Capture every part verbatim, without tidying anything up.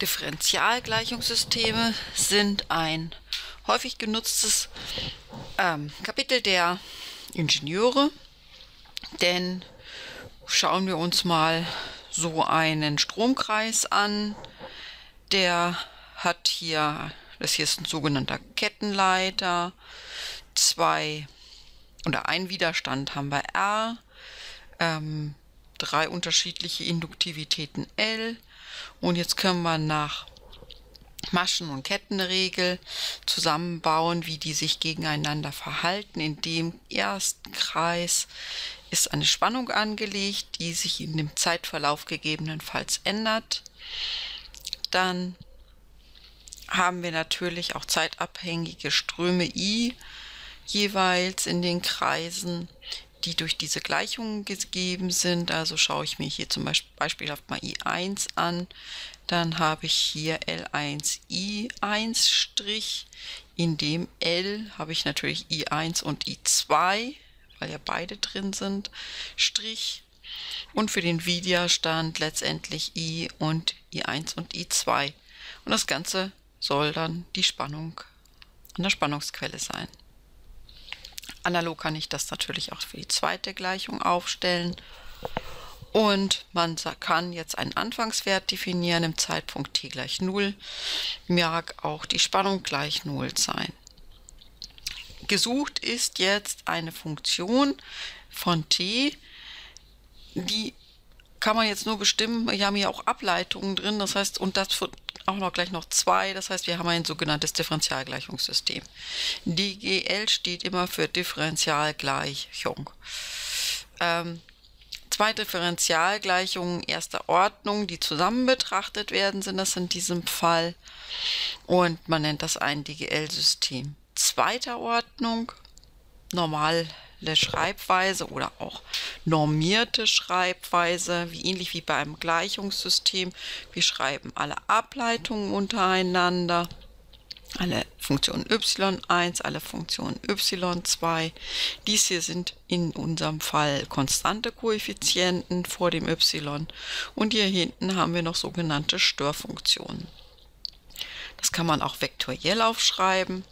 Differentialgleichungssysteme sind ein häufig genutztes ähm, Kapitel der Ingenieure, denn schauen wir uns mal so einen Stromkreis an. Der hat hier, das hier ist ein sogenannter Kettenleiter, zwei oder ein Widerstand haben wir R, ähm, drei unterschiedliche Induktivitäten L, und jetzt können wir nach Maschen- und Kettenregel zusammenbauen, wie die sich gegeneinander verhalten. In dem ersten Kreis ist eine Spannung angelegt, die sich in dem Zeitverlauf gegebenenfalls ändert. Dann haben wir natürlich auch zeitabhängige Ströme I jeweils in den Kreisen, die durch diese Gleichungen gegeben sind. Also schaue ich mir hier zum Beispiel beispielhaft mal I eins an. Dann habe ich hier L eins I eins'. In dem L habe ich natürlich I eins und I zwei, weil ja beide drin sind, Strich. Und für den Widerstand letztendlich I und I eins und I zwei. Und das Ganze soll dann die Spannung an der Spannungsquelle sein. Analog kann ich das natürlich auch für die zweite Gleichung aufstellen. Und man kann jetzt einen Anfangswert definieren, im Zeitpunkt t gleich null. Mag auch die Spannung gleich null sein. Gesucht ist jetzt eine Funktion von t. Die kann man jetzt nur bestimmen. Wir haben hier auch Ableitungen drin, das heißt, und das wird auch noch gleich noch zwei. Das heißt, wir haben ein sogenanntes Differentialgleichungssystem. D G L steht immer für Differentialgleichung. Ähm, zwei Differentialgleichungen erster Ordnung, die zusammen betrachtet werden, sind das in diesem Fall. Und man nennt das ein D G L-System zweiter Ordnung. Normal Schreibweise oder auch normierte Schreibweise, wie ähnlich wie bei einem Gleichungssystem. Wir schreiben alle Ableitungen untereinander, alle Funktionen y eins, alle Funktionen y zwei. Dies hier sind in unserem Fall konstante Koeffizienten vor dem y, und hier hinten haben wir noch sogenannte Störfunktionen. Das kann man auch vektoriell aufschreiben.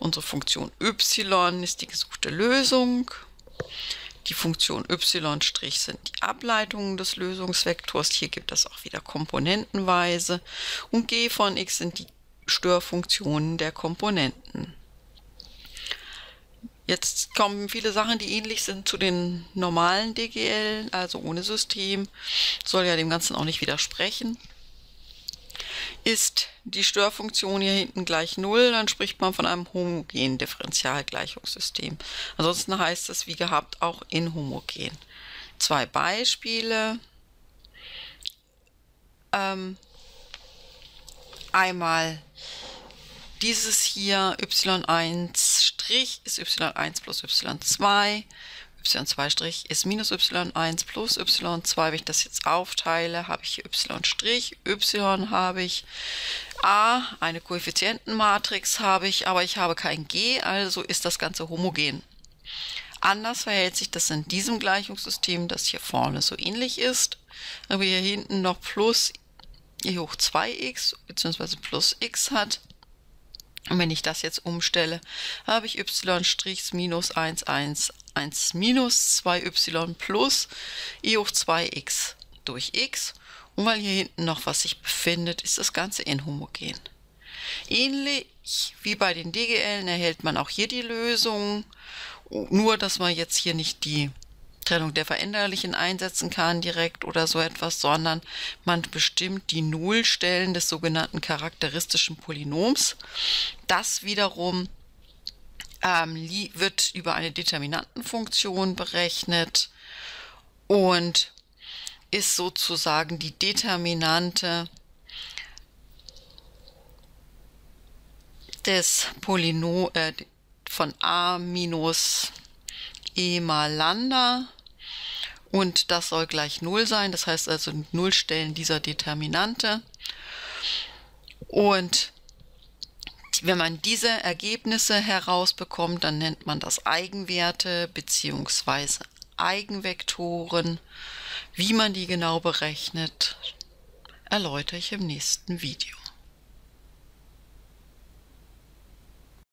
Unsere Funktion y ist die gesuchte Lösung. Die Funktion y' sind die Ableitungen des Lösungsvektors. Hier gibt es auch wieder komponentenweise. Und g von x sind die Störfunktionen der Komponenten. Jetzt kommen viele Sachen, die ähnlich sind zu den normalen D G L, also ohne System. Soll ja dem Ganzen auch nicht widersprechen. Ist die Störfunktion hier hinten gleich null, dann spricht man von einem homogenen Differentialgleichungssystem. Ansonsten heißt es, wie gehabt, auch inhomogen. Zwei Beispiele. Ähm, einmal dieses hier, y eins' ist y eins plus y zwei. y zwei' ist minus y eins plus y zwei. Wenn ich das jetzt aufteile, habe ich hier y', y habe ich a, eine Koeffizientenmatrix habe ich, aber ich habe kein g, also ist das Ganze homogen. Anders verhält sich das in diesem Gleichungssystem, das hier vorne so ähnlich ist, aber hier hinten noch plus e hoch zwei x bzw. plus x hat. Und wenn ich das jetzt umstelle, habe ich y' minus eins, eins, eins minus zwei y plus e hoch zwei x durch x. Und weil hier hinten noch was sich befindet, ist das Ganze inhomogen. Ähnlich wie bei den D G L erhält man auch hier die Lösung, nur dass man jetzt hier nicht die Trennung der Veränderlichen einsetzen kann direkt oder so etwas, sondern man bestimmt die Nullstellen des sogenannten charakteristischen Polynoms. Das wiederum ähm, wird über eine Determinantenfunktion berechnet und ist sozusagen die Determinante des Polynom äh, von a minus e mal lambda. Und das soll gleich null sein, das heißt also Nullstellen dieser Determinante. Und wenn man diese Ergebnisse herausbekommt, dann nennt man das Eigenwerte bzw. Eigenvektoren. Wie man die genau berechnet, erläutere ich im nächsten Video.